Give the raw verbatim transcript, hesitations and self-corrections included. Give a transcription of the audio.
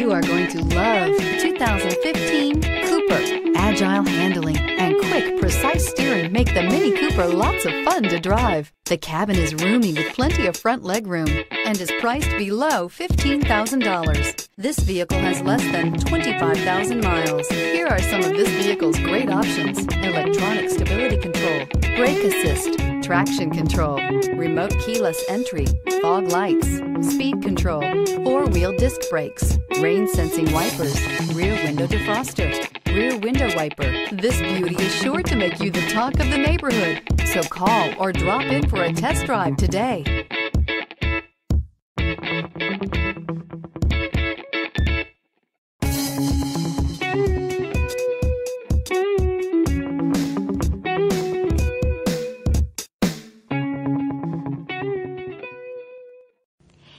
You are going to love the two thousand fifteen Cooper. Agile handling and quick, precise steering make the Mini Cooper lots of fun to drive. The cabin is roomy with plenty of front legroom and is priced below fifteen thousand dollars. This vehicle has less than twenty-five thousand miles. Here are some of this vehicle's great options: electronic stability control, brake assist, traction control, remote keyless entry, fog lights, speed control, four-wheel disc brakes, rain-sensing wipers, rear window defroster, rear window wiper. This beauty is sure to make you the talk of the neighborhood. So call or drop in for a test drive today.